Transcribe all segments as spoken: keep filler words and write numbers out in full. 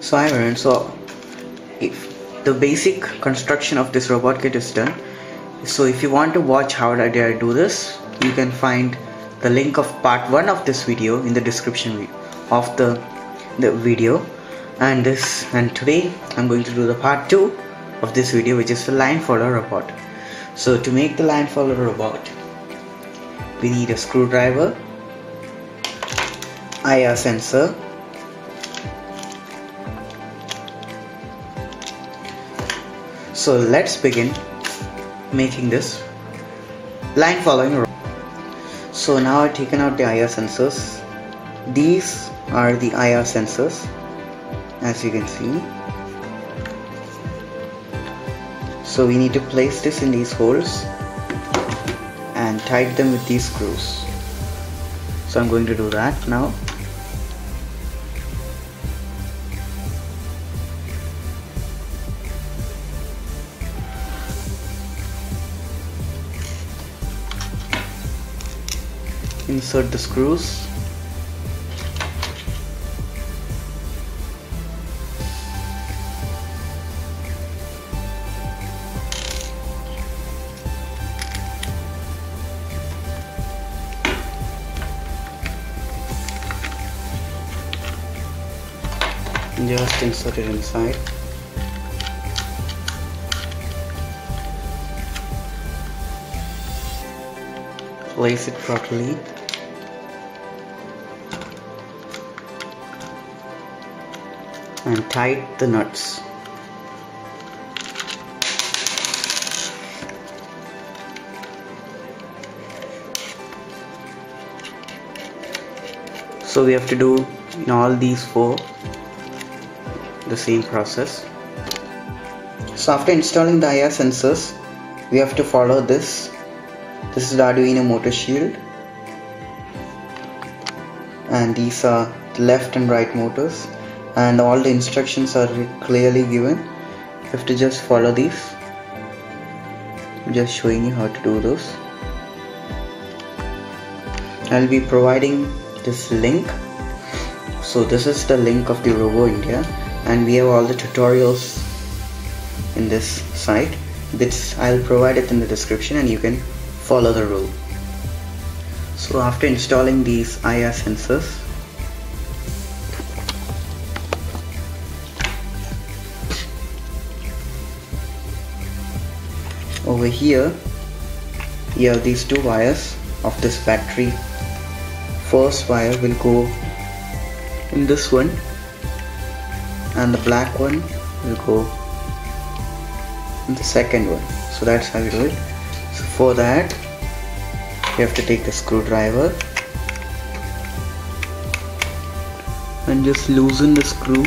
So hi everyone, so if the basic construction of this robot kit is done, so if you want to watch how did I do this, you can find the link of part one of this video in the description of the, the video. And this and today I'm going to do the part two of this video, which is the line follower robot. So to make the line follower robot, we need a screwdriver, I R sensor, so let's begin making this line following robot. So now I've taken out the I R sensors. These are the I R sensors, as you can see. So we need to place this in these holes and tighten them with these screws. So I'm going to do that now. Insert the screws. Just insert it inside. Place it properly. And tighten the nuts. So we have to do in all these four the same process. So after installing the I R sensors, we have to follow this. This is the Arduino Motor Shield, and these are the left and right motors, and all the instructions are clearly given. You have to just follow these. I'm just showing you how to do those. I'll be providing this link. So this is the link of the Robo India, and we have all the tutorials in this site. This I'll provide it in the description and you can follow the rule. So after installing these I R sensors, over here you have these two wires of this battery. First wire will go in this one, and the black one will go in the second one. So that's how we do it. So for that, you have to take the screwdriver and just loosen the screw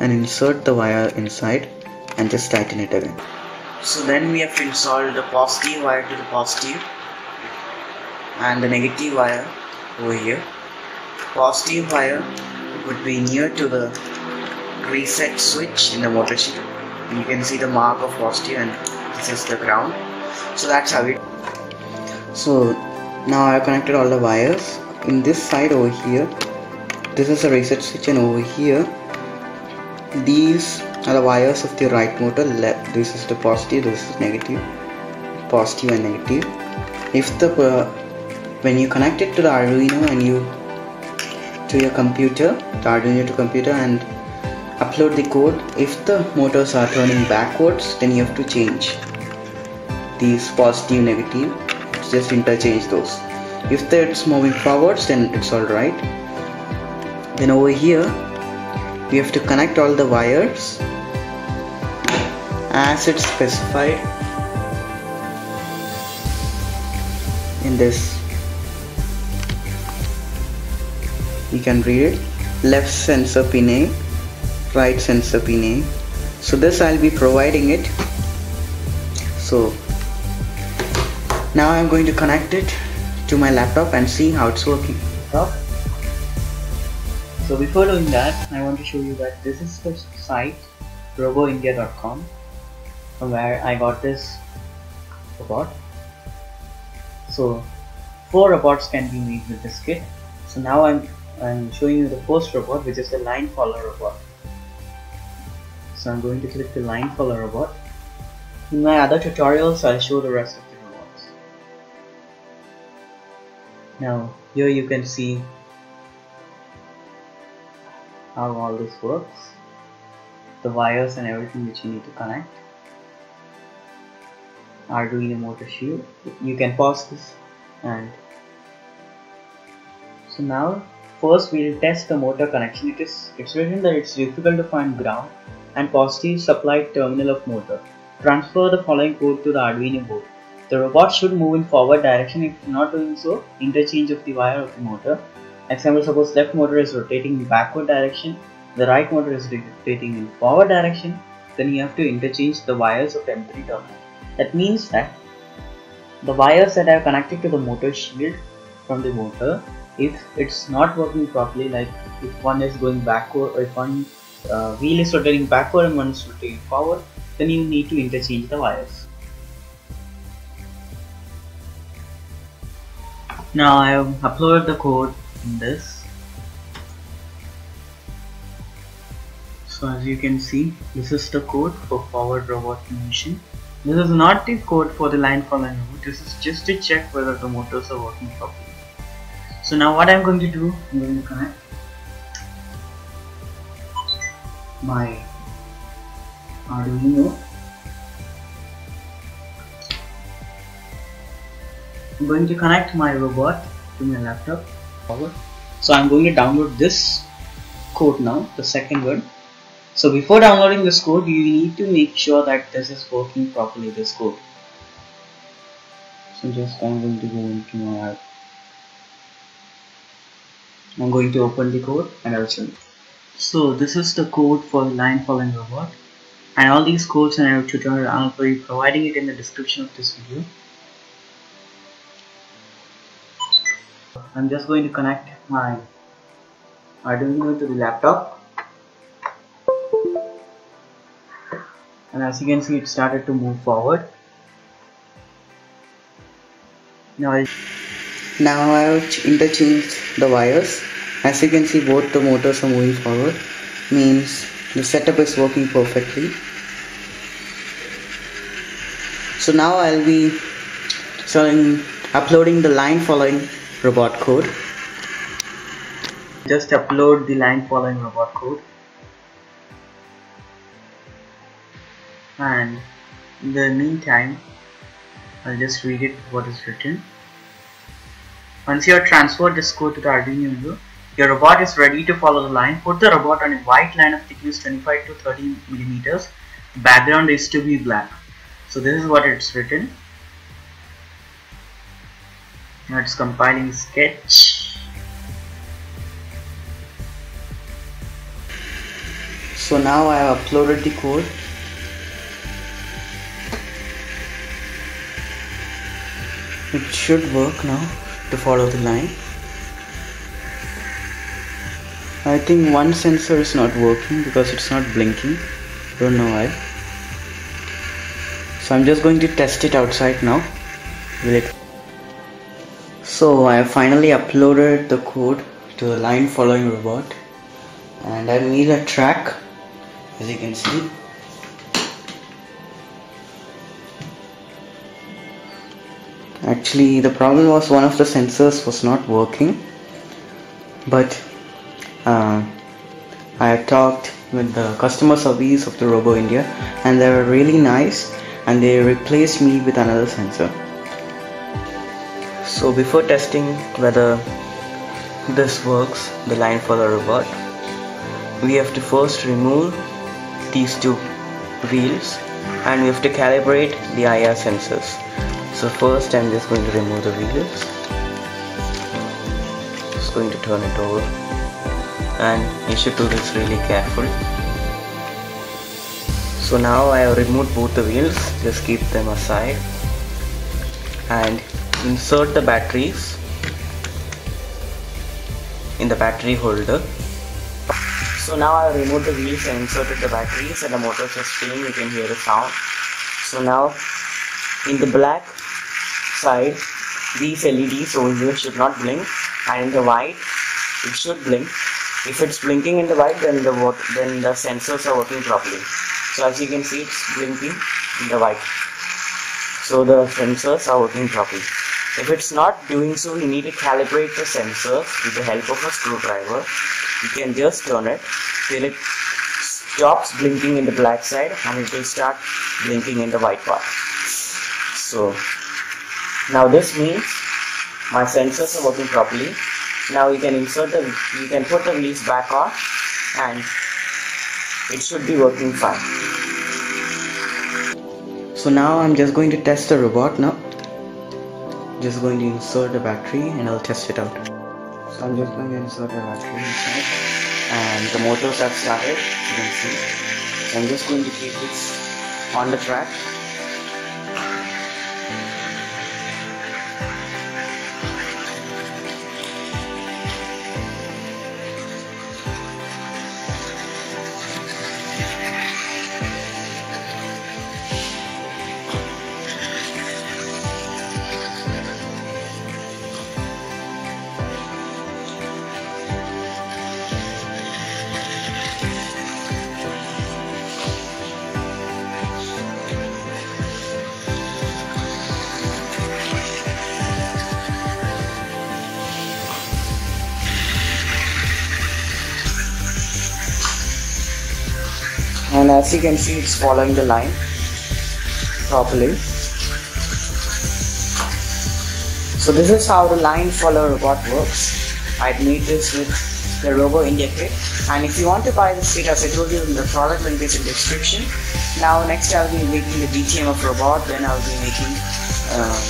and insert the wire inside and just tighten it again. So then we have to insert the positive wire to the positive and the negative wire over here. Positive wire would be near to the reset switch in the motor shield. You can see the mark of positive, and this is the ground. So that's how it. So now I have connected all the wires. In this side over here, this is the reset switch, and over here, these are the wires of the right motor. Left. This is the positive. This is negative. Positive and negative. If the uh, when you connect it to the Arduino and you to your computer, the Arduino to computer, and upload the code, if the motors are turning backwards, then you have to change these positive, negative, just interchange those. If it's moving forwards, then it's alright. Then over here we have to connect all the wires as it's specified in this. You can read it. Left sensor pin A, right sensor pin A. So this I'll be providing it. So now I'm going to connect it to my laptop and see how it's working. So before doing that, I want to show you that this is the site robo india dot com, from where I got this robot. So four robots can be made with this kit. So now I'm I'm showing you the first robot, which is the line follower robot. So I'm going to click the line follower robot. In my other tutorials, I'll show the rest of the robots. Now here you can see how all this works, the wires and everything which you need to connect. Arduino Motor Shield. You can pause this, and so now first we'll test the motor connection. It is it's written that it's difficult to find ground and positive supplied terminal of motor. Transfer the following code to the Arduino board. The robot should move in forward direction. If not doing so, interchange of the wire of the motor. Example, suppose left motor is rotating in backward direction, the right motor is rotating in forward direction, then you have to interchange the wires of M three terminal. That means that the wires that are connected to the motor shield from the motor, if it's not working properly, like if one is going backward, or if one uh, wheel is rotating backward and one is rotating forward, then you need to interchange the wires. Now I have uploaded the code in this. So as you can see, this is the code for forward robot motion. This is not the code for the line follower robot. This is just to check whether the motors are working properly. So now what I'm going to do, I'm going to connect my Arduino. I'm going to connect my robot to my laptop. Forward. So I'm going to download this code now, the second one. So before downloading this code, you need to make sure that this is working properly, this code. So just I'm going to go into my app. I'm going to open the code and I'll show you. So this is the code for the line following robot, and all these codes and our tutorial, I'll be providing it in the description of this video. I'm just going to connect my Arduino to the laptop. And as you can see, it started to move forward. Now I'll now I have interchanged the wires. As you can see, both the motors are moving forward. Means the setup is working perfectly. So now I'll be showing uploading the line following robot code. Just upload the line following robot code. And in the meantime, I'll just read it what is written. Once you have transferred this code to the Arduino Uno, your robot is ready to follow the line. Put the robot on a white line of thickness twenty-five to thirty millimeters. Background is to be black. So this is what it's written. Now it's compiling sketch. So now I have uploaded the code. It should work now to follow the line. I think one sensor is not working because it's not blinking. Don't know why. So I'm just going to test it outside now. Will it? So I finally uploaded the code to the line following robot, and I made a track, as you can see. Actually, the problem was one of the sensors was not working, but uh, I had talked with the customer service of the Robo India, and they were really nice, and they replaced me with another sensor. So before testing whether this works, the line follower robot, we have to first remove these two wheels, and we have to calibrate the I R sensors. So first I'm just going to remove the wheels. Just going to turn it over, and you should do this really carefully. So now I have removed both the wheels, just keep them aside, and insert the batteries in the battery holder. So now I have removed the wheels and inserted the batteries, and the motor is spinning, you can hear the sound. So now in the black side, these L E Ds over here should not blink, and the white, it should blink. If it's blinking in the white, then the then the sensors are working properly. So as you can see, it's blinking in the white. So the sensors are working properly. If it's not doing so, we need to calibrate the sensors with the help of a screwdriver. You can just turn it till it stops blinking in the black side, and it will start blinking in the white part. So now this means my sensors are working properly. Now you can insert the, you can put the wheels back on, and it should be working fine. So now I'm just going to test the robot now. Just going to insert the battery and I'll test it out. So I'm just going to insert the battery inside, and the motors have started, you can see. So I'm just going to keep this on the track. And as you can see, it's following the line properly. So this is how the line follow robot works. I've made this with the Robo India kit. And if you want to buy this kit, as I told you, the product link is in the description. Now next I'll be making the D T M F robot, then I'll be making uh,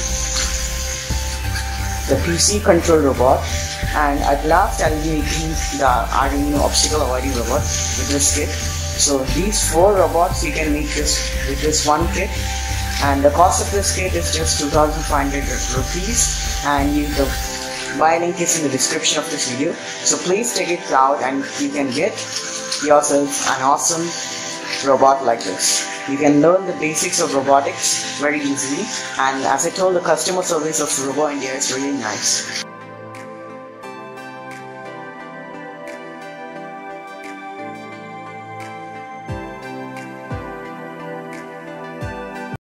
the P C control robot. And at last I'll be making the Arduino obstacle avoiding robot with this kit. So these four robots you can make this with this one kit, and the cost of this kit is just two thousand five hundred rupees, and you, the buy link is in the description of this video. So please take it out and you can get yourself an awesome robot like this. You can learn the basics of robotics very easily, and as I told, the customer service of Robo India is really nice.